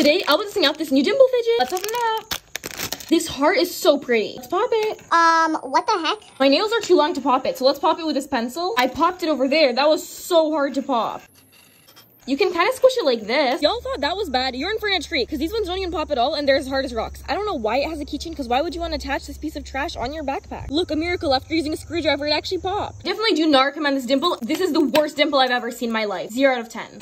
Today, I was testing out this new dimple fidget. Let's open it up. This heart is so pretty. Let's pop it. What the heck? My nails are too long to pop it, so let's pop it with this pencil. I popped it over there. That was so hard to pop. You can kind of squish it like this. Y'all thought that was bad. You're in for a treat, because these ones don't even pop at all, and they're as hard as rocks. I don't know why it has a keychain, because why would you want to attach this piece of trash on your backpack? Look, a miracle. After using a screwdriver, it actually popped. Definitely do not recommend this dimple. This is the worst dimple I've ever seen in my life. 0 out of 10.